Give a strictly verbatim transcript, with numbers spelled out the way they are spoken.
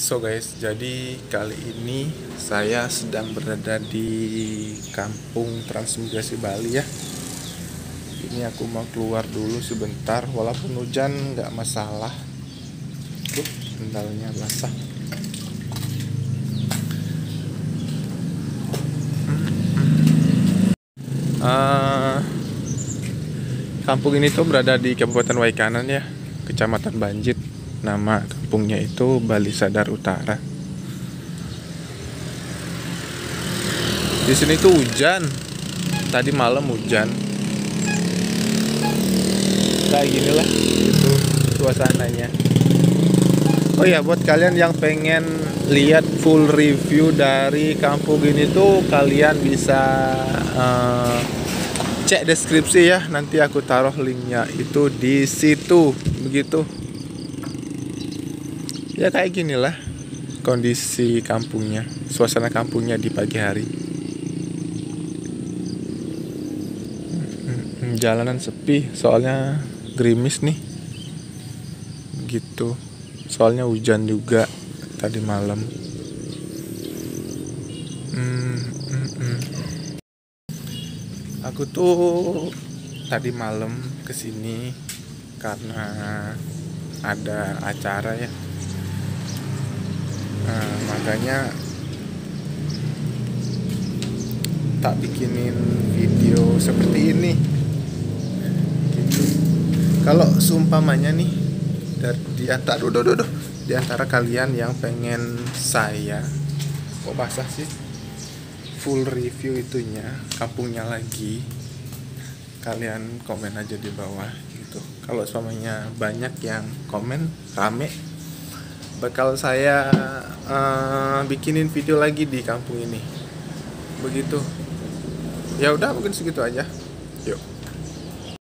So guys, jadi kali ini saya sedang berada di Kampung Transmigrasi Bali ya. Ini aku mau keluar dulu sebentar, walaupun hujan nggak masalah. Tuh, sendalnya basah. Uh, kampung ini tuh berada di Kabupaten Waikanan ya, Kecamatan Banjit. Nama kampungnya itu Bali Sadhar Utara. Di sini tuh hujan. Tadi malam hujan. Kayak ginilah itu suasananya. Oh ya, buat kalian yang pengen lihat full review dari kampung ini tuh, kalian bisa uh, cek deskripsi ya. Nanti aku taruh linknya itu di situ, begitu. Ya kayak ginilah kondisi kampungnya, suasana kampungnya di pagi hari. Jalanan sepi, soalnya gerimis nih. Gitu, soalnya hujan juga tadi malam. Aku tuh tadi malam kesini karena ada acara ya. Nah, makanya tak bikinin video seperti ini gitu. Kalau seumpamanya nih di antara do, do, do, di antara kalian yang pengen saya kok basah sih full review itunya kampungnya lagi, kalian komen aja di bawah gitu. Kalau seumpamanya banyak yang komen rame, bakal saya uh, bikinin video lagi di kampung ini. Begitu. Ya udah, mungkin segitu aja. Yuk.